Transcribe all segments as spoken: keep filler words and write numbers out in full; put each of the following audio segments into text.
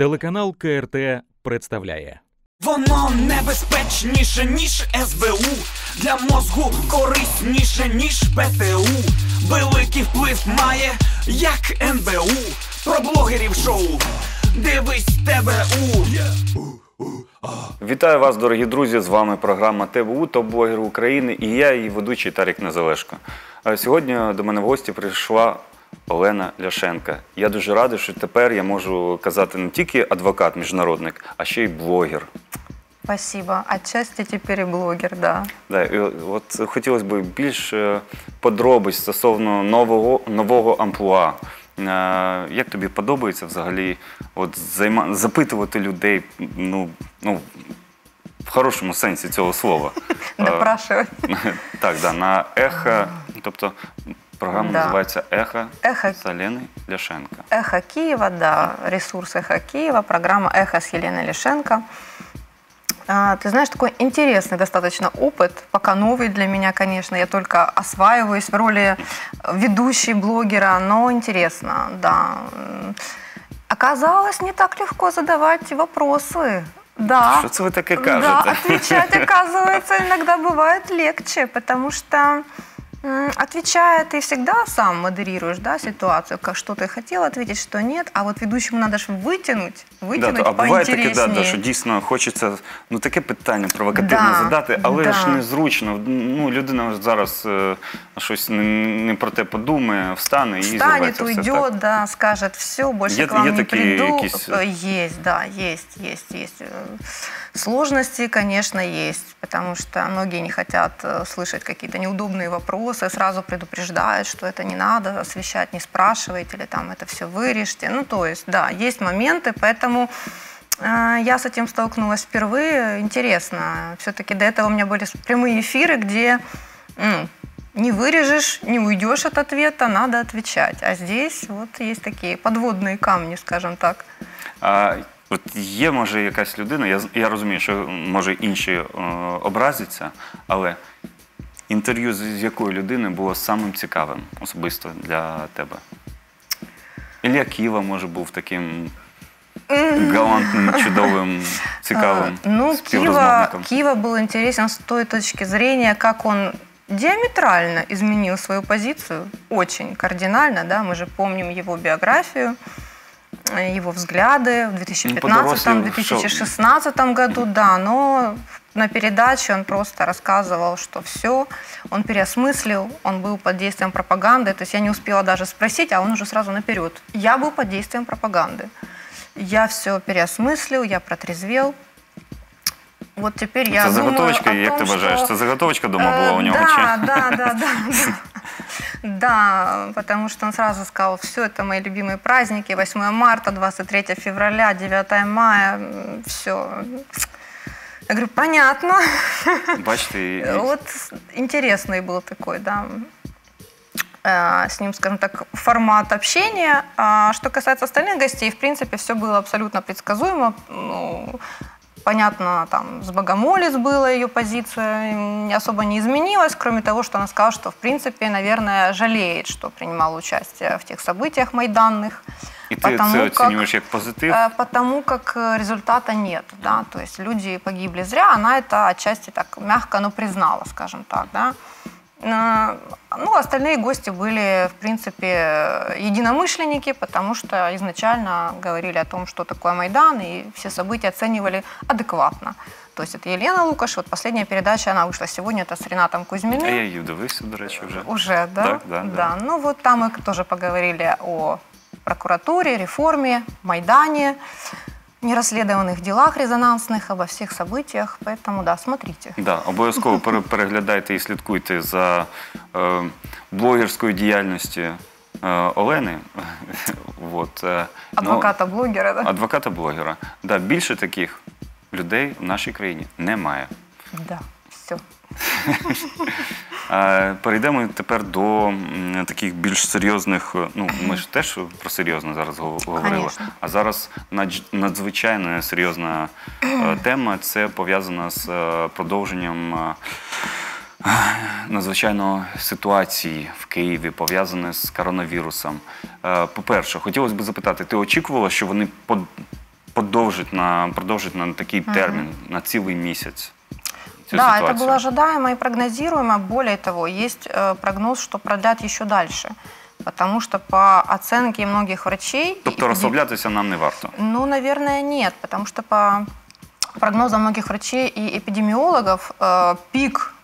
Телеканал КРТ представляє. Воно небезпечніше, ніж ес бе у, для мозгу корисніше, ніж пе те у. Великий вплив має, як ем бе у, про блогерів шоу «Дивись те бе у». Вітаю вас, дорогі друзі, з вами програма те бе у «Топ блогер України» і я, її ведучий Тарік Незалежко. Сьогодні до мене в гості прийшла Олена Ляшенка. Я дуже радий, що тепер я можу казати не тільки адвокат-міжнародник, а ще й блогер. Спасибо. Отчасти тепер і блогер, да. Да, і от хотілося б більш подробиць стосовно нового, нового амплуа. Як тобі подобається взагалі от, займа... запитувати людей, ну, ну, в хорошому сенсі цього слова? Допрашувати. Так, да, на «Эхо», тобто... Программа да. называется «Эхо», «Эхо» с Еленой Ляшенко. «Эхо Киева», да, ресурс «Эхо Киева», программа «Эхо» с Еленой Ляшенко. А, ты знаешь, такой интересный достаточно опыт, пока новый для меня, конечно, я только осваиваюсь в роли ведущей блогера, но интересно, да. Оказалось, не так легко задавать вопросы. Да. Что это вы так и кажете? Да, отвечать, оказывается, иногда бывает легче, потому что... Отвечая, ты всегда сам модерируешь, да, ситуацию, как что ты хотел ответить, что нет, а вот ведущему надо же вытянуть, вытянуть да, а поинтереснее. А бывает таке, що дійсно хочеться, ну, таке питання провокативно да, задати, але да. ж незручно, ну, людина зараз э, щось не, не про те подумає, встане і зірветься. Встанет, уйдет, да, скажет, все, больше є, к вам є не приду. Якісь... Есть, да, есть, есть, есть. Сложности, конечно, есть, потому что многие не хотят слышать какие-то неудобные вопросы, сразу предупреждают, что это не надо освещать, не спрашивайте, или там это все вырежьте. Ну, то есть, да, есть моменты, поэтому э, я с этим столкнулась впервые. Интересно, все-таки до этого у меня были прямые эфиры, где ну, не вырежешь, не уйдешь от ответа, надо отвечать. А здесь вот есть такие подводные камни, скажем так. А... От є, може, якась людина, я, я розумію, що, може, інші е, образяться, але інтерв'ю з якою людиною було самим цікавим особисто для тебе? Ілля Ківа, може, був таким галантним, чудовим, цікавим ну, співрозмовником. Ківа був інтересен з тої точки зрення, як він діаметрально змінив свою позицію, дуже кардинально, да? Ми ж пам'ятаємо його біографію. Его взгляды в две тысячи пятнадцатом — две тысячи шестнадцатом году, да, но на передаче он просто рассказывал, что все, он переосмыслил, он был под действием пропаганды, то есть я не успела даже спросить, а он уже сразу наперед. Я был под действием пропаганды, я все переосмыслил, я протрезвел. Вот теперь это я думаю о том, ты бажаешь, что... Это заготовочка дома была у него? Да, да, да, да. Да, потому что он сразу сказал, все, это мои любимые праздники, восьмое марта, двадцать третье февраля, девятое мая, все. Я говорю, понятно. Вот интересный был такой, да, с ним, скажем так, формат общения. Что касается остальных гостей, в принципе, все было абсолютно предсказуемо. Понятно, там, с Богомолис была ее позиция, особо не изменилась, кроме того, что она сказала, что, в принципе, наверное, жалеет, что принимала участие в тех событиях майданных. И потому, ты это оцениваешь как позитив? Потому как результата нет, да, то есть люди погибли зря, она это отчасти так мягко, но признала, скажем так, да. Ну, остальные гости были, в принципе, единомышленники, потому что изначально говорили о том, что такое Майдан, и все события оценивали адекватно. То есть это Елена Лукаш, вот последняя передача, она вышла сегодня, это с Ринатом Кузьминым. А я ее довысил, до речи, уже. Уже, да? Так, да, да. Да. Ну, вот там мы тоже поговорили о прокуратуре, реформе, Майдане, нерозслідуваних ділах резонансних, обо всіх событиях, поэтому, да, смотрите. Да, обов'язково переглядайте і слідкуйте за е, блогерською діяльністю е, Олени. вот, е, адвоката-блогера, ну, да? Адвоката-блогера. Да, більше таких людей в нашій країні немає. Да, все. Перейдемо тепер до таких більш серйозних, ну, ми ж теж про серйозне зараз говорили, конечно. А зараз надзвичайно серйозна тема, це пов'язана з продовженням надзвичайної ситуації в Києві, пов'язане з коронавірусом. По-перше, хотілося б запитати, ти очікувала, що вони подовжить на, продолжить на такой mm-hmm. термин, на целый месяц. Да, ситуацию. Это было ожидаемо и прогнозируемо. Более того, есть э, прогноз, что продлят еще дальше. Потому что по оценке многих врачей... Тобто расслабляться нам не варто? Ну, наверное, нет. Потому что по прогнозам многих врачей и эпидемиологов э, пик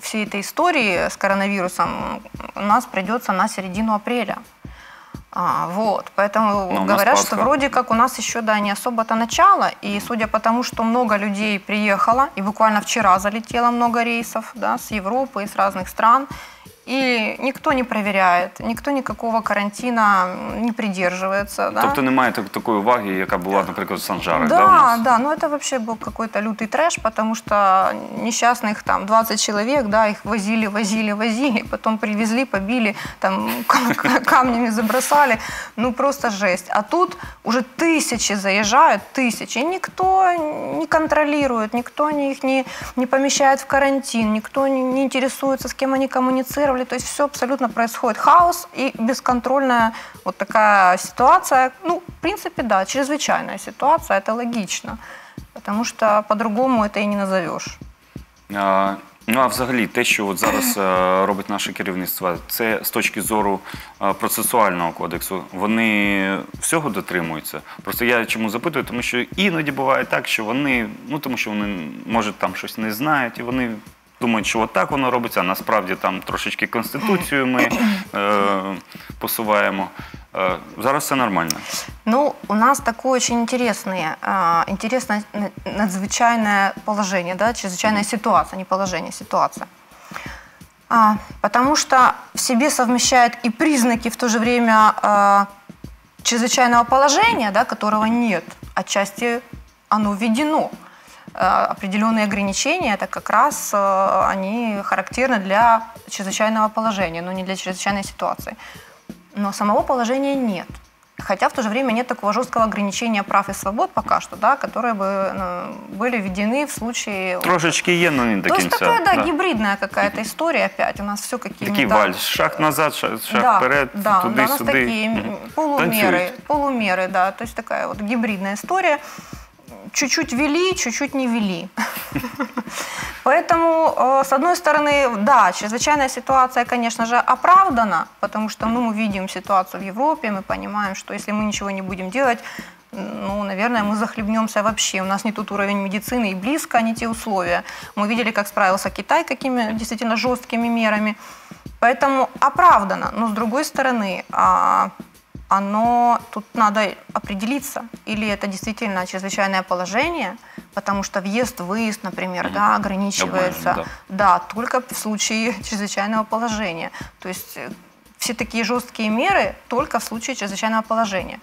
всей этой истории с коронавирусом у нас придется на середину апреля. А, вот, поэтому но говорят, что вроде как у нас еще да, не особо-то начало, и судя по тому, что много людей приехало, и буквально вчера залетело много рейсов да, с Европы и с разных стран, и никто не проверяет, никто никакого карантина не придерживается. Да? Тобто немає такой уваги, яка была, например, в Санжарах? Да, да, да, но это вообще был какой-то лютый трэш, потому что несчастных там двадцать человек, да, их возили, возили, возили, потом привезли, побили, там камнями забросали, ну просто жесть. А тут уже тысячи заезжают, тысячи, и никто не контролирует, никто их не, не помещает в карантин, никто не, не интересуется, с кем они коммуницируют. То есть все абсолютно происходит хаос и бесконтрольная вот такая ситуация. Ну, в принципе, да, чрезвычайная ситуация, это логично, потому что по-другому это и не назовешь. А, ну, а взагалі, те, що от зараз робить наше керівництво, це з точки зору процесуального кодексу, вони всього дотримуються? Просто я чому запитую, тому що іноді буває так, що вони, ну, тому що вони, може, там щось не знають, і вони... думають, що отак воно робиться, а насправді там трошечки Конституцію ми е, посуваємо. Е, зараз все нормально. Ну, у нас такое очень интересное, э, интересное надзвичайное положение, да, чрезвычайная ситуация, не положение, ситуация. А, потому что в себе совмещает и признаки в то же время э, чрезвычайного положения, да, которого нет, отчасти оно введено. Определенные ограничения, это как раз они характерны для чрезвычайного положения, но не для чрезвычайной ситуации. Но самого положения нет. Хотя в то же время нет такого жесткого ограничения прав и свобод пока что, да, которые бы ну, были введены в случае... Трошечки е, но не до конца. То есть такая, да, да. гибридная какая-то история опять. У нас все какие-то... Такие вальс. Шаг назад, шаг, шаг да, вперед, да, туда-сюда. Да, у нас сюда. Такие mm-hmm. полумеры, полумеры, да. То есть такая вот гибридная история. Чуть-чуть вели, чуть-чуть не вели. Поэтому, с одной стороны, да, чрезвычайная ситуация, конечно же, оправдана, потому что ну, мы видим ситуацию в Европе, мы понимаем, что если мы ничего не будем делать, ну, наверное, мы захлебнемся вообще. У нас не тот уровень медицины и близко не те условия. Мы видели, как справился Китай, какими действительно жесткими мерами. Поэтому оправдано. Но, с другой стороны... оно, тут надо определиться, или это действительно чрезвычайное положение, потому что въезд-выезд, например, mm-hmm. да, ограничивается, понимаю, да. да, только в случае чрезвычайного положения. То есть все такие жесткие меры только в случае чрезвычайного положения.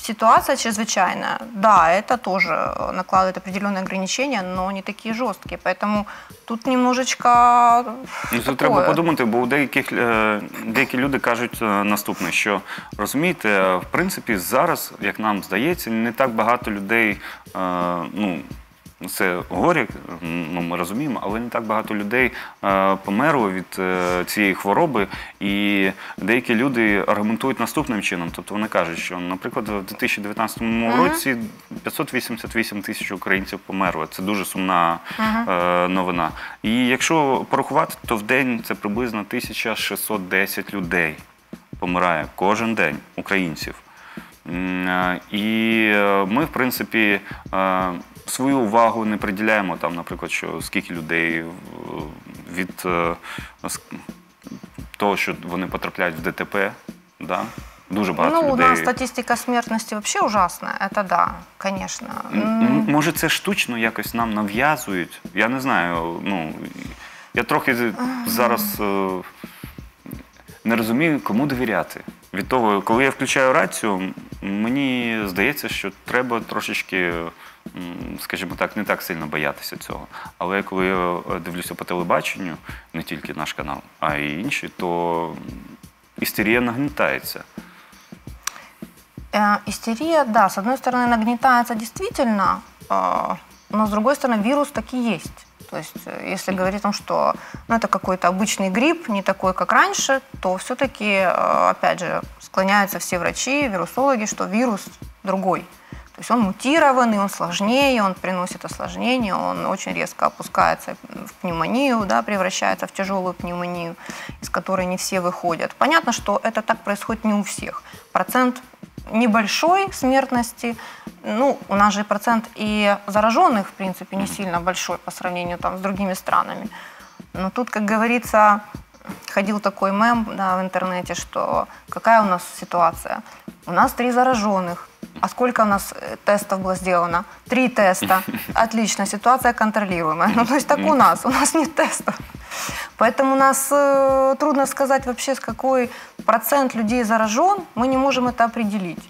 Ситуация чрезвычайная, да, это тоже накладывает определенные ограничения, но не такие жесткие, поэтому тут немножечко ну, тут треба подумати, бо деяких, деякі люди кажуть наступне, що, розумієте, в принципі, зараз, як нам здається, не так багато людей, ну, це горе, ми розуміємо, але не так багато людей померло від цієї хвороби. І деякі люди аргументують наступним чином. Тобто вони кажуть, що, наприклад, в дві тисячі дев'ятнадцятому році п'ятсот вісімдесят вісім тисяч українців померло. Це дуже сумна новина. І якщо порахувати, то в день це приблизно тисяча шістсот десять людей помирає кожен день українців. І ми, в принципі, свою увагу не приділяємо, там, наприклад, що скільки людей від того, що вони потрапляють в ДТП, да? Дуже багато ну, людей. Ну, у нас статистика смертності взагалі ужасна, це да, звісно. Може, це штучно якось нам нав'язують? Я не знаю, ну, я трохи зараз не розумію, кому довіряти. Від того, коли я включаю рацію, мені здається, що треба трошечки, скажімо так, не так сильно боятися цього. Але коли я дивлюся по телебаченню, не тільки наш канал, а й інші, то істерія нагнітається. Э, истерия, да, с одной стороны нагнетается действительно, э, но с другой стороны вирус таки есть. То есть, если говорить о том, что ну, это какой-то обычный грипп, не такой, как раньше, то все-таки, опять же, склоняются все врачи, вирусологи, что вирус другой. То есть он мутированный, он сложнее, он приносит осложнения, он очень резко опускается в пневмонию, да, превращается в тяжелую пневмонию, из которой не все выходят. Понятно, что это так происходит не у всех. Процент небольшой смертности, ну, у нас же процент и зараженных, в принципе, не сильно большой по сравнению там с другими странами. Но тут, как говорится, ходил такой мем, да, в интернете, что какая у нас ситуация? У нас три зараженных. А сколько у нас тестов было сделано? Три теста. Отлично, ситуация контролируемая. Ну, то есть так у нас. У нас нет тестов. Поэтому у нас э, трудно сказать вообще, с какой процент людей заражен. Мы не можем это определить,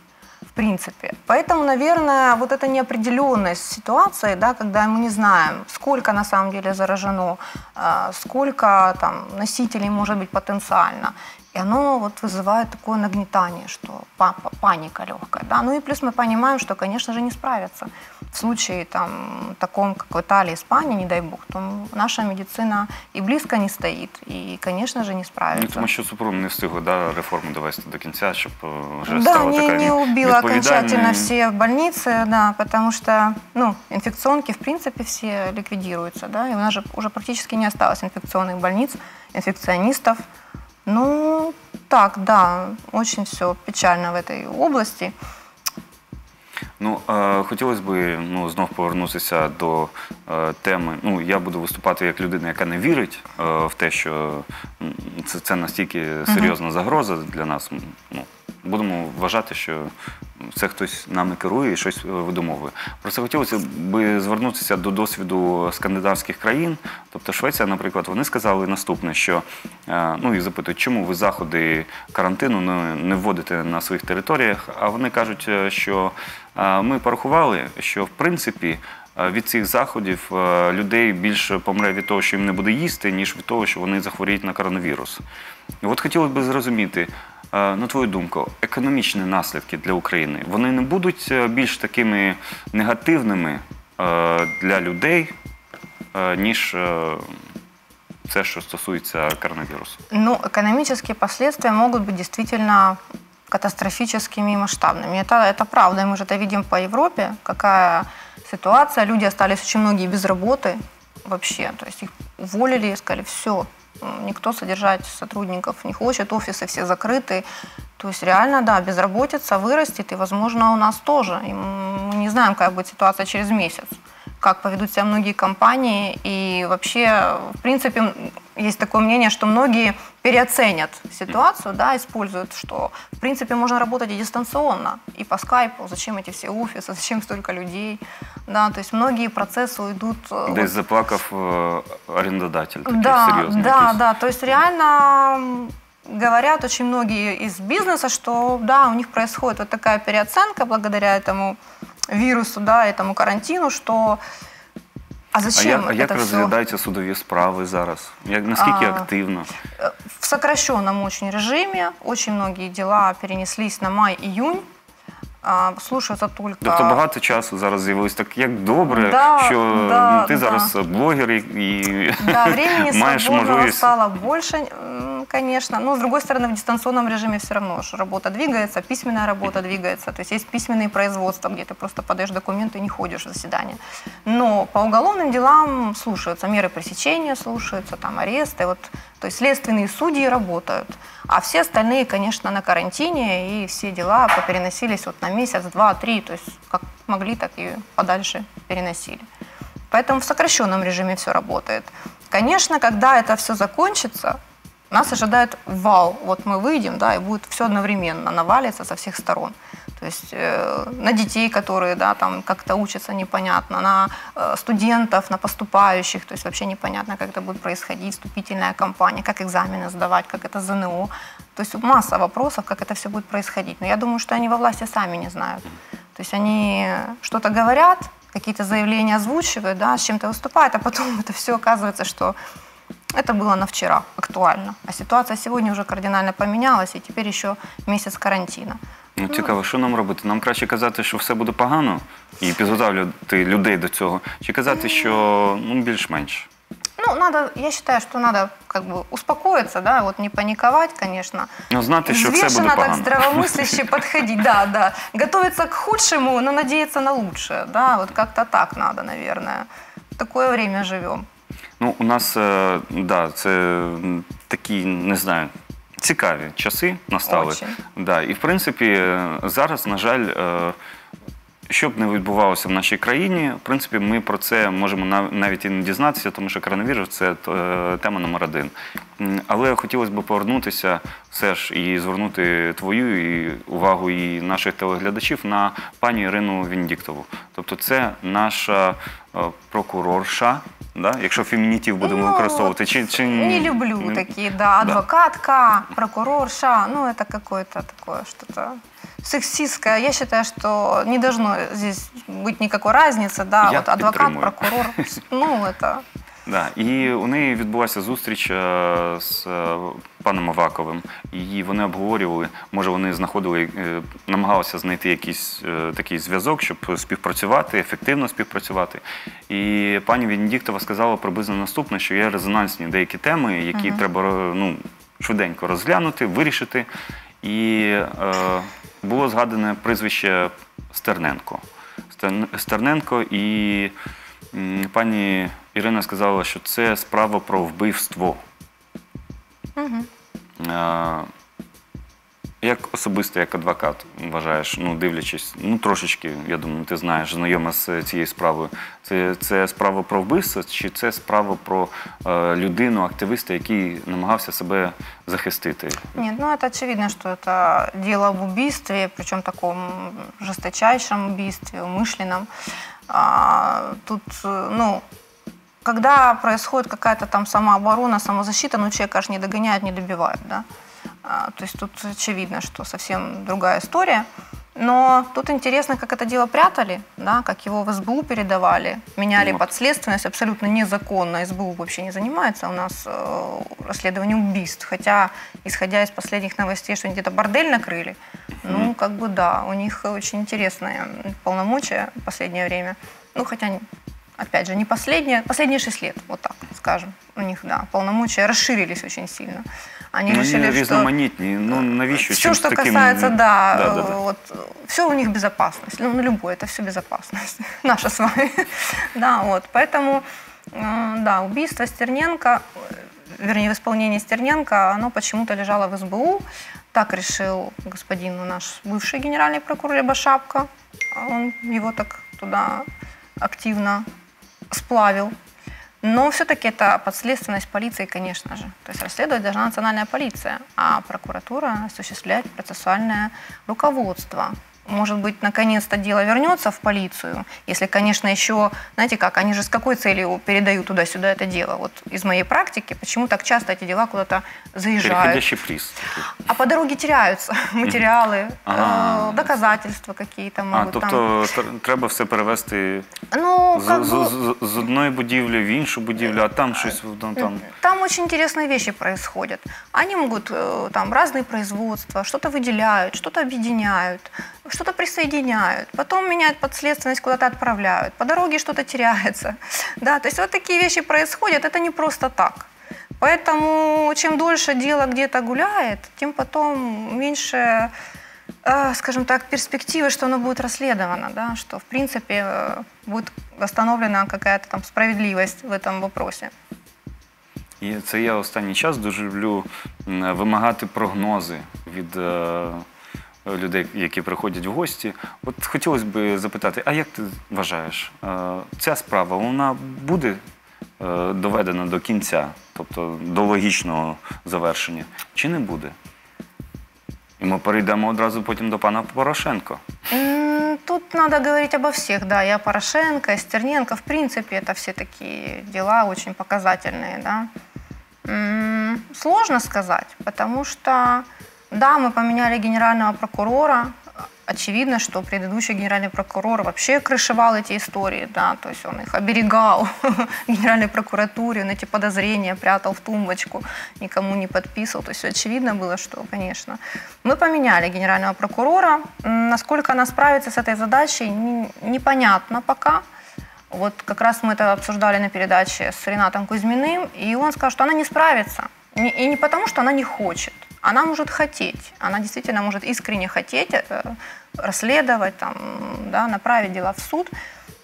в принципе. Поэтому, наверное, вот эта неопределенность ситуации, да, когда мы не знаем, сколько на самом деле заражено, э, сколько там носителей может быть потенциально. И оно вот вызывает такое нагнетание, что паника легкая. Да? Ну и плюс мы понимаем, что, конечно же, не справятся. В случае там, таком, как в Италии, Испании, не дай бог, то наша медицина и близко не стоит, и, конечно же, не справится. Ну, тому що Супрун не встигла, да, реформу довести до кінця, щоб вже да, стала не, така не убила окончательно все больницы, да, потому что ну, инфекционки, в принципе, все ликвидируются. Да? И у нас же уже практически не осталось инфекционных больниц, инфекционистов. Ну, так, да, очень все печально в этой області. Ну, е, хотілося б ну, знов повернутися до е, теми. Ну, я буду виступати як людина, яка не вірить е, в те, що це, це настільки серйозна загроза для нас. Ну, будемо вважати, що це хтось нами керує і щось видумовує. Просто хотілося б звернутися до досвіду скандинавських країн. Тобто Швеція, наприклад, вони сказали наступне, що, ну, їх запитують, чому ви заходи карантину не вводите на своїх територіях, а вони кажуть, що ми порахували, що, в принципі, від цих заходів людей більше помре від того, що їм не буде їсти, ніж від того, що вони захворіють на коронавірус. І от хотілося б зрозуміти, на твою думку, економічні наслідки для України, вони не будуть більш такими негативними для людей, ніж все, що стосується коронавірусу? Ну, економічні наслідки можуть бути дійсно катастрофічними і масштабними. Це, це правда, ми ж це бачимо по Європі, яка ситуація, люди залишилися дуже багато без роботи, взагалі, тобто їх уволили і сказали, все, никто содержать сотрудников не хочет, офисы все закрыты. То есть реально, да, безработица вырастет, и, возможно, у нас тоже. И мы не знаем, какая будет ситуация через месяц, как поведут себя многие компании. И вообще, в принципе, есть такое мнение, что многие переоценят ситуацию, да, используют, что, в принципе, можно работать и дистанционно, и по скайпу. Зачем эти все офисы, зачем столько людей? Да, то есть многие процессы уйдут... Десь заплакав арендодатель. Да, да, да, то есть реально говорят очень многие из бизнеса, что да, у них происходит вот такая переоценка благодаря этому вирусу, да, этому карантину, что... А, зачем а як розглядаються судові справи зараз? Як, наскільки а, активно? В сокращенном очень режиме. Очень многие дела перенеслись на май-июнь. Слушаються тільки... Тобто багато часу зараз з'явилось. Так як добре, да, що да, ти да. зараз блогер і да, маєш можливість. Времени стало більше, конечно. Но, с другой стороны, в дистанционном режиме все равно же работа двигается, письменная работа двигается. То есть есть письменные производства, где ты просто подаешь документы и не ходишь в заседание. Но по уголовным делам слушаются, меры пресечения слушаются, там аресты. Вот, то есть следственные судьи работают. А все остальные, конечно, на карантине, и все дела попереносились вот на месяц, два, три. То есть как могли, так и подальше переносили. Поэтому в сокращенном режиме все работает. Конечно, когда это все закончится, нас ожидает вал. Вот мы выйдем, да, и будет все одновременно навалиться со всех сторон. То есть э, на детей, которые, да, там как-то учатся непонятно, на э, студентов, на поступающих, то есть вообще непонятно, как это будет происходить, вступительная кампания, как экзамены сдавать, как это ЗНО. То есть масса вопросов, как это все будет происходить. Но я думаю, что они во власти сами не знают. То есть они что-то говорят, какие-то заявления озвучивают, да, с чем-то выступают, а потом это все оказывается, что... Это было на вчера актуально, а ситуация сегодня уже кардинально поменялась, и теперь еще месяц карантина. Ну, цікаво, що нам робити? Нам краще казати, що все буде погано, і підготовляти людей до цього, чи казати, що ну, більш-менш? Ну, надо, я считаю, что надо как бы успокоиться, да, вот не паниковать, конечно. Но знать еще все будет погано. Так здравомысляще подходить, да, да. Готовиться к худшему, но надеяться на лучшее, да, вот как-то так надо, наверное. В такое время живем. Ну, у нас, да, це такі, не знаю, цікаві часи настали. Да, і, в принципі, зараз, на жаль, що б не відбувалося в нашій країні, в принципі, ми про це можемо навіть і не дізнатися, тому що коронавірус – це тема номер один. Але хотілося б повернутися все ж і звернути твою і увагу і наших телеглядачів на пані Ірину Венедіктову. Тобто це наша прокурорша, да? Якщо фемінітів будемо ну, використовувати, чи, чи... Не люблю не... такі, да, адвокатка, да. Прокурорша, ну, це какое-то такое, что-то... сексистская. Я считаю, что не должно здесь быть никакой разницы. Да, вот адвокат, прокурор, ну это... Да, і у неї відбулася зустріч з паном Аваковим, і вони обговорювали, може вони знаходили, намагалися знайти якийсь такий зв'язок, щоб співпрацювати, ефективно співпрацювати. І пані Венедіктова сказала приблизно наступне, що є резонансні деякі теми, які угу. треба ну, швиденько розглянути, вирішити. І е, було згадане прізвище Стерненко. Стерненко і м, пані Ірина сказала, що це справа про вбивство. Угу. Е, як особисто, як адвокат вважаєш, ну, дивлячись, ну трошечки, я думаю, ти знаєш, знайома з цією справою. Це, це справа про вбивство чи це справа про е, людину, активиста, який намагався себе захистити? Ні, ну це очевидно, що це діло об вбивстві, причому такому жорсточайшому вбивстві, умишленому. А, тут, ну... Когда происходит какая-то там самооборона, самозащита, ну человек, конечно, не догоняет, не добивает, да. А, то есть тут очевидно, что совсем другая история. Но тут интересно, как это дело прятали, да, как его в СБУ передавали, меняли вот. Подследственность, абсолютно незаконно, СБУ вообще не занимается у нас э, расследованием убийств, хотя, исходя из последних новостей, что они где-то бордель накрыли, mm-hmm. ну, как бы да, у них очень интересные полномочия в последнее время, ну, хотя... Опять же, не последние, последние шесть лет, вот так скажем, у них, да, полномочия расширились очень сильно. Они ну, решили, они что... Ну, навещу, все, что таким... касается, да, да, да, да. Вот, все у них безопасность, ну, любое, это все безопасность, наша с вами. Да, вот, поэтому, да, убийство Стерненко, вернее, в исполнении Стерненко, оно почему-то лежало в СБУ, так решил господин наш бывший генеральный прокурор Лебошапко, он его так туда активно сплавил. Но все-таки это подследственность полиции, конечно же. То есть расследовать должна национальная полиция, а прокуратура осуществляет процессуальное руководство. Может быть, наконец-то дело вернется в полицию, если, конечно, еще... Знаете как, они же с какой целью передают туда-сюда это дело? Вот из моей практики, почему так часто эти дела куда-то заезжают. Переходящий приз. А по дороге теряются материалы, доказательства какие-то могут там... А, тобто треба все перевести з одної будівлі в іншу будівлю, а там щось... Там очень интересные вещи происходят. Они могут там разные производства, что-то выделяют, что-то объединяют, что-то присоединяют, потом меняют подследственность, куда-то отправляют, по дороге что-то теряется. Да, то есть вот такие вещи происходят, это не просто так. Поэтому чем дольше дело где-то гуляет, тем потом меньше, э, скажем так, перспективы, что оно будет расследовано, да, что в принципе э, будет восстановлена какая-то там справедливость в этом вопросе. І це я останній час дуже люблю вимагати прогнози від... Э... людей, які приходять в гості. От хотілося б запитати, а як ти вважаєш, ця справа, вона буде доведена до кінця, тобто до логічного завершення, чи не буде? І ми перейдемо одразу потім до пана Порошенко. Тут надо говорить обо всех, да, и о Порошенко, и Стерненко. В принципе, это все такие дела очень показательные, да. Сложно сказать, потому что да, мы поменяли генерального прокурора. Очевидно, что предыдущий генеральный прокурор вообще крышевал эти истории, да, то есть он их оберегал в генеральной прокуратуре, он эти подозрения прятал в тумбочку, никому не подписывал, то есть очевидно было, что, конечно. Мы поменяли генерального прокурора, насколько она справится с этой задачей, непонятно пока. Вот как раз мы это обсуждали на передаче с Ринатом Кузьминым, и он сказал, что она не справится. И не потому, что она не хочет. Она может хотеть, она действительно может искренне хотеть расследовать, там, да, направить дела в суд.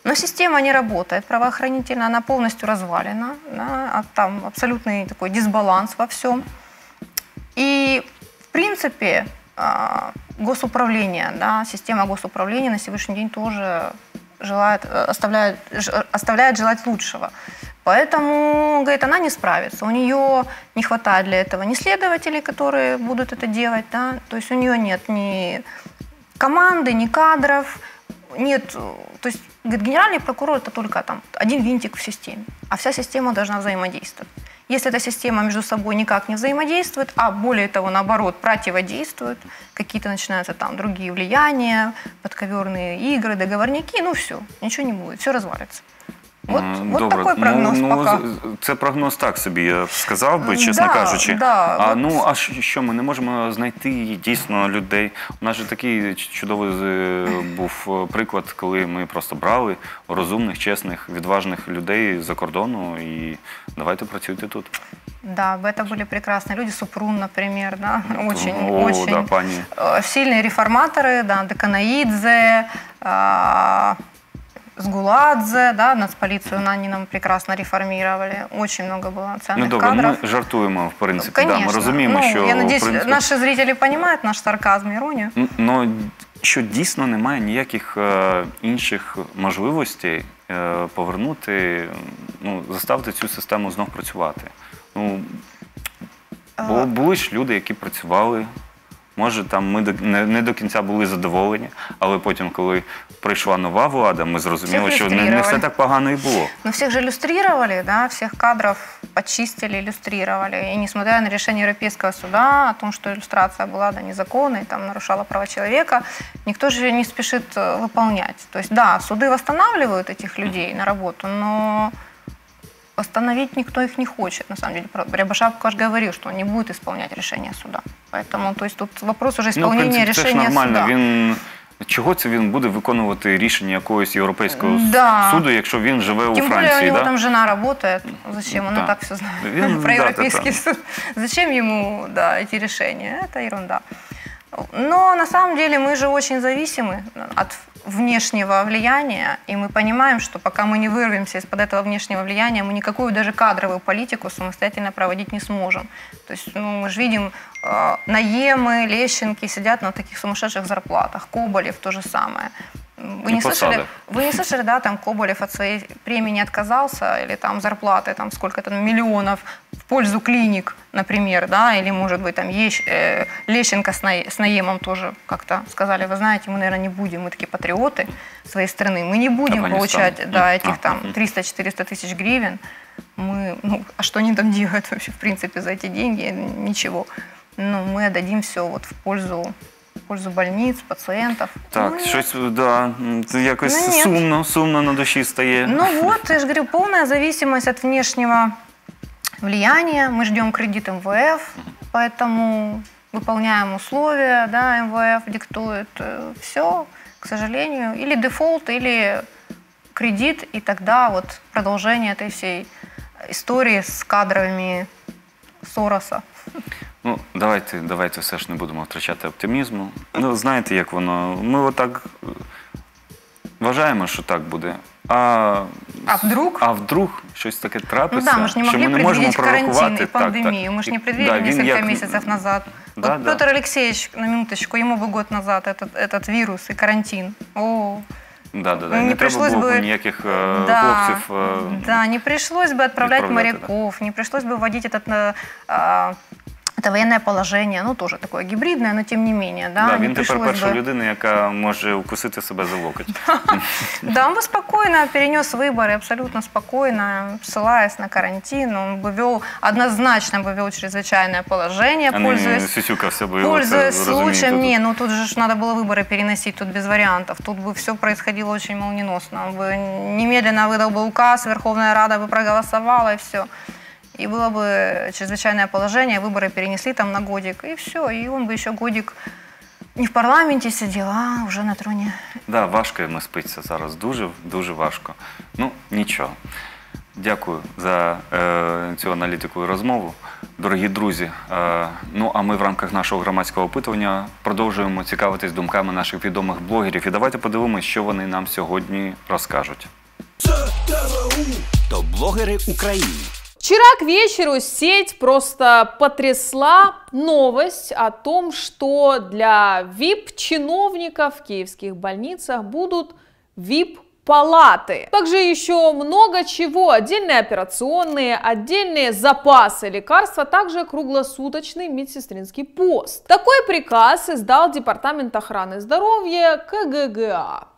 Но система не работает правоохранительно, она полностью развалена, да, там абсолютный такой дисбаланс во всем. И в принципе госуправление, да, система госуправления на сегодняшний день тоже желает, оставляет, оставляет желать лучшего. Поэтому, говорит, она не справится, у нее не хватает для этого ни следователей, которые будут это делать, да, то есть у нее нет ни команды, ни кадров, нет, то есть, говорит, генеральный прокурор – это только там один винтик в системе, а вся система должна взаимодействовать. Если эта система между собой никак не взаимодействует, а более того, наоборот, противодействует, какие-то начинаются там другие влияния, подковерные игры, договорники, ну все, ничего не будет, все развалится. Вот, вот такой прогноз ну, пока. Ну, це прогноз так собі, я сказав би, чесно да, кажучи. Да, а, вот... Ну, а що, ми не можемо знайти дійсно людей? У нас же такий чудовий був приклад, коли ми просто брали розумних, чесних, відважних людей за кордону і давайте працюйте тут. Да, это были прекрасные люди, Супрун, например, да, очень, О, очень да, пані. Сильные реформаторы, да, Деканаидзе, а... с Гуладзе, да, нацполицию они нам прекрасно реформировали. Очень много было ценных ну, кадров. Ну, мы жартуємо, в принципе, ну, да, мы разумеем, ну, що, я надеюсь, принципе... наши зрители понимают наш сарказм, иронию. Но що дійсно немає ніяких е, інших можливостей е, повернути, ну, заставити цю систему знов працювати. Ну, бо були ж люди, які працювали. Може, там ми не до кінця були задоволені, але потім, коли прийшла нова влада, ми зрозуміли, що не все так погано і було. Ну, всіх же люстрировали, да, всіх кадрів почистили, люстрировали. І, несмотря на рішення Європейського суда, о том, що ілюстрація була да, незаконна, і там нарушала права чоловіка, ніхто ж не спішить виконувати. Тобто, да, суди відновлюють цих людей на роботу, но восстановить никто их не хочет, на самом деле. Рябошапка аж говорил, что он не будет исполнять решение суда. Поэтому, то есть, тут вопрос уже исполнения ну, решения суда. Ну, в принципе, это ж нормально. Він... Чего це він буде виконувати рішення якогось європейського да. суду, якщо він живе у Франції, да? Тем более, у него да? там жена работает. Зачем? Она да. так все знает він... про европейский да, суд. Зачем ему, да, эти решения? Это ерунда. Но, на самом деле, мы же очень зависимы от внешнего влияния, и мы понимаем, что пока мы не вырвемся из-под этого внешнего влияния, мы никакую даже кадровую политику самостоятельно проводить не сможем. То есть, ну, мы же видим, э, наемы, Лещенки сидят на таких сумасшедших зарплатах, Коболев то же самое. Вы не, слышали, вы не слышали, да, там Коболев от своей премии не отказался, или там зарплаты, там сколько-то миллионов в пользу клиник, например, да, или, может быть, там Ещ, э, Лещенко с, на, с наемом тоже как-то сказали, вы знаете, мы, наверное, не будем, мы такие патриоты своей страны, мы не будем получать, да, этих там триста-четыреста тысяч гривен, мы, ну, а что они там делают вообще, в принципе, за эти деньги, ничего, ну, мы отдадим все вот в пользу... в пользу больниц, пациентов. Так, ну, щось, да, как-то ну, сумно, сумно на душе стає. Ну вот, я же говорю, полная зависимость от внешнего влияния. Мы ждем кредит МВФ, поэтому выполняем условия, да, МВФ диктует все, к сожалению. Или дефолт, или кредит, и тогда вот продолжение этой всей истории с кадровыми Сороса. Ну, давайте, давайте все ж не будемо втрачати оптимізму. Ну, знаєте, як воно, ми отак вважаємо, що так буде, а, а, вдруг? а вдруг щось таке трапиться, ну, да, ми ж не що ми не можемо пророкувати. Пандемію. Так, ми ж не предвидели да, несколько як... місяців назад. Да, вот да. Петр Алексеевич, на минуточку, ему бы год назад этот, этот вирус и карантин. О. Да, да, да. Не, не пришлось бы никаких э, да, хлопцев, э, да, не пришлось бы отправлять моряков, да. не пришлось бы вводить этот, э, это военное положение, ну тоже такое гибридное, но тем не менее. Да, да, не він тепер перша бы... людина, яка може укусити себе за локоть. Да, он бы спокойно перенес выборы, абсолютно спокойно, ссылаясь на карантин, он бы вел, однозначно бы вел чрезвычайное положение, пользуясь случаем. Не, ну тут же надо было выборы переносить, тут без вариантов, тут бы все происходило очень молниеносно. Он бы немедленно выдал бы указ, Верховная Рада бы проголосовала и все. И было бы чрезвычайное положение, выборы перенесли там на годик, и все, и он бы еще годик не в парламенті сиділа, а вже на троні. Да, важко йому спиться зараз, дуже, дуже важко. Ну, нічого. Дякую за е, цю аналітику і розмову. Дорогі друзі, е, ну а ми в рамках нашого громадського опитування продовжуємо цікавитись думками наших відомих блогерів. І давайте подивимось, що вони нам сьогодні розкажуть. Топ-блогери України. Вчера к вечеру сеть просто потрясла новость о том, что для ви ай пи-чиновников в киевских больницах будут ви ай пи-палаты. Также еще много чего. Отдельные операционные, отдельные запасы лекарств, а также круглосуточный медсестринский пост. Такой приказ издал Департамент охраны здоровья КГГА.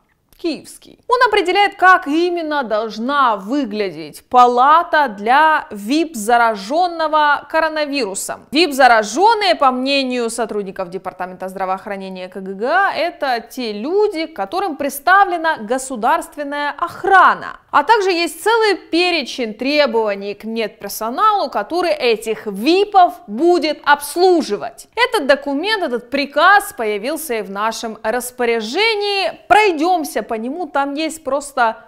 Киевский. Он определяет, как именно должна выглядеть палата для ви ай пи-зараженного коронавирусом. ви ай пи-зараженные, по мнению сотрудников Департамента здравоохранения КГГА, это те люди, которым представлена государственная охрана. А также есть целый перечень требований к медперсоналу, который этих ви ай пи-ов будет обслуживать. Этот документ, этот приказ появился и в нашем распоряжении. Пройдемся по нему, там есть просто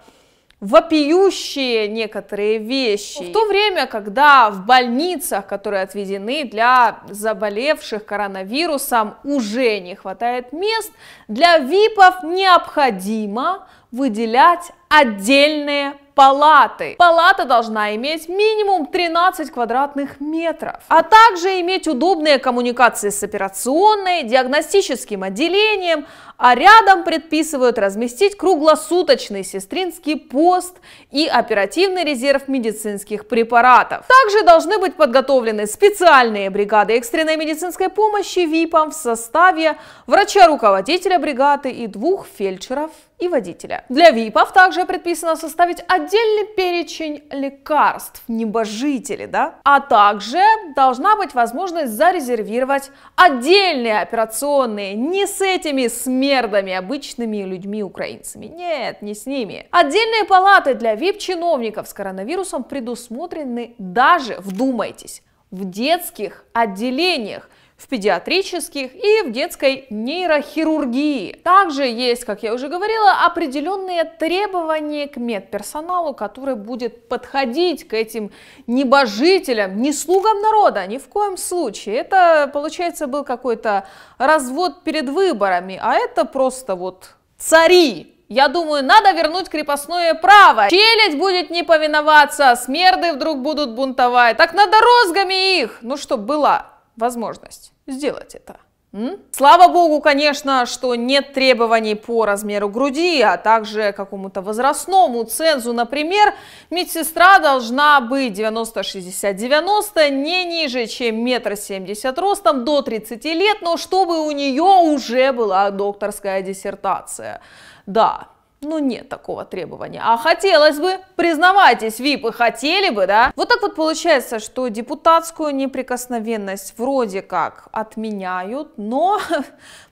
вопиющие некоторые вещи. В то время, когда в больницах, которые отведены для заболевших коронавирусом, уже не хватает мест, для ви ай пи-ов необходимо выделять отдельные палаты. Палата должна иметь минимум тринадцать квадратных метров, а также иметь удобные коммуникации с операционной, диагностическим отделением, а рядом предписывают разместить круглосуточный сестринский пост и оперативный резерв медицинских препаратов. Также должны быть подготовлены специальные бригады экстренной медицинской помощи ви ай пи-ам в составе врача-руководителя бригады и двух фельдшеров и водителя. Для ви ай пи-ов также предписано составить отдельный перечень лекарств, небожители, да? А также должна быть возможность зарезервировать отдельные операционные не с этими смердами, обычными людьми-украинцами, нет, не с ними. Отдельные палаты для ви ай пи-чиновников с коронавирусом предусмотрены даже, вдумайтесь, в детских отделениях, в педиатрических и в детской нейрохирургии. Также есть, как я уже говорила, определенные требования к медперсоналу, который будет подходить к этим небожителям, не слугам народа, ни в коем случае. Это, получается, был какой-то развод перед выборами, а это просто вот цари. Я думаю, надо вернуть крепостное право. Челядь будет не повиноваться, смерды вдруг будут бунтовать. Так надо розгами их, ну чтоб была возможность сделать это. М? Слава богу, конечно, что нет требований по размеру груди, а также какому-то возрастному цензу. Например, медсестра должна быть девяносто шестьдесят девяносто, не ниже, чем метр семьдесят ростом, до тридцати лет, но чтобы у нее уже была докторская диссертация. Да. Ну нет такого требования, а хотелось бы, признавайтесь, ви ай пи-ы хотели бы, да? Вот так вот получается, что депутатскую неприкосновенность вроде как отменяют, но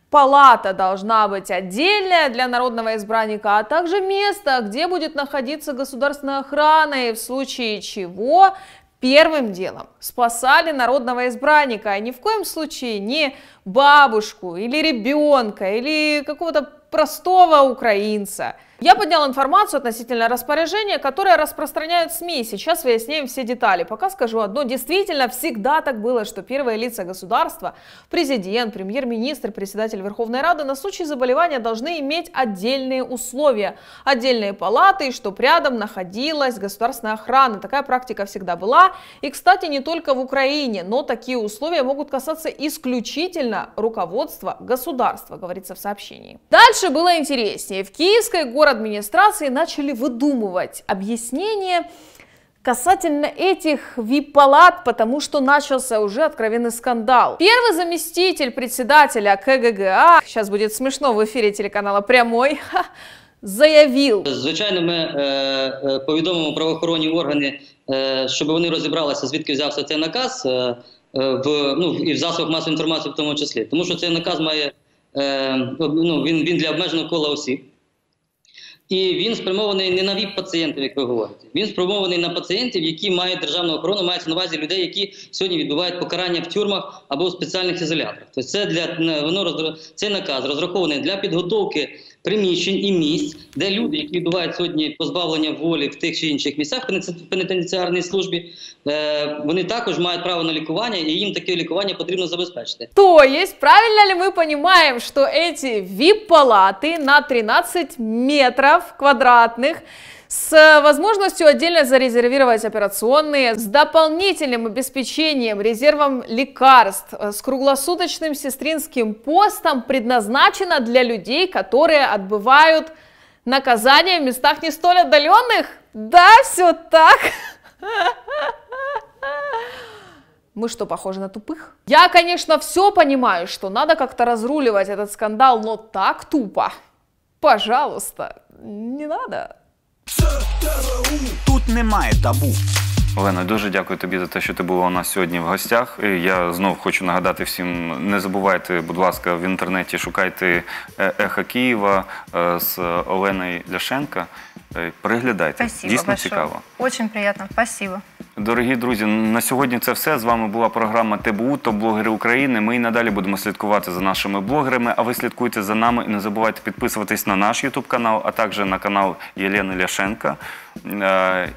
палата должна быть отдельная для народного избранника, а также место, где будет находиться государственная охрана и в случае чего первым делом спасали народного избранника, а ни в коем случае не бабушку или ребенка или какого-то простого украинца. Я поднял информацию относительно распоряжения, которое распространяют СМИ. Сейчас выясняем все детали. Пока скажу одно. Действительно, всегда так было, что первые лица государства, президент, премьер-министр, председатель Верховной Рады на случай заболевания должны иметь отдельные условия, отдельные палаты, и чтоб рядом находилась государственная охрана. Такая практика всегда была. И, кстати, не только в Украине, но такие условия могут касаться исключительно руководства государства, говорится в сообщении. Дальше Дальше было интереснее. В Киевской город-администрации начали выдумывать объяснение касательно этих ви ай пи-палат, потому что начался уже откровенный скандал. Первый заместитель председателя КГГА, сейчас будет смешно в эфире телеканала «Прямой», заявил. Звичайно, ми е, повідомимо правоохоронні органи, е, щоб вони розібралися, звідки взявся цей наказ, е, в, ну, і в засобах масової інформації в тому числі. Тому що цей наказ має... Е, ну, він, він для обмеженого кола осіб. І він спрямований не на віп-пацієнтів, як ви говорите. Він спрямований на пацієнтів, які мають державну охорону, мають на увазі людей, які сьогодні відбувають покарання в тюрмах або в спеціальних ізоляторах. Тобто це для воно цей наказ розрахований для підготовки приміщень і місць, де люди, які відбувають сьогодні позбавлення волі в тих чи інших місцях в пенітенціарній службі, вони також мають право на лікування, і їм таке лікування потрібно забезпечити. Тобто, правильно ли ми розуміємо, що ці віп-палати на тринадцать метров квадратных с возможностью отдельно зарезервировать операционные, с дополнительным обеспечением, резервом лекарств, с круглосуточным сестринским постом предназначено для людей, которые отбывают наказание в местах не столь отдаленных? Да, все так. Мы что, похожи на тупых? Я, конечно, все понимаю, что надо как-то разруливать этот скандал, но так тупо. Пожалуйста, не надо. Тут немає табу. Олена, дуже дякую тобі за те, що ти була у нас сьогодні в гостях. Я знов хочу нагадати всім, не забувайте, будь ласка, в інтернеті шукайте «Эхо Києва» з Оленою Ляшенко. Переглядайте, дійсно цікаво. Дуже приємно, дякую. Дорогі друзі, на сьогодні це все. З вами була програма Т Б У, топ-блогери України. Ми і надалі будемо слідкувати за нашими блогерами, а ви слідкуйте за нами і не забувайте підписуватись на наш ютуб-канал, а також на канал Єлени Ляшенка.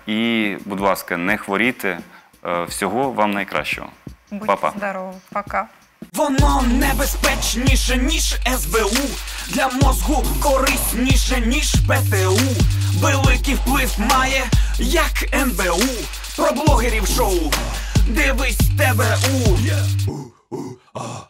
І, будь ласка, не хворійте. Всього вам найкращого. Па-па. Будьте здорові. Пока. Воно небезпечніше, ніж С Б У. Для мозгу корисніше, ніж П Т У. Великий вплив має, як М В У. Про блогерів шоу. Дивись Т Б У.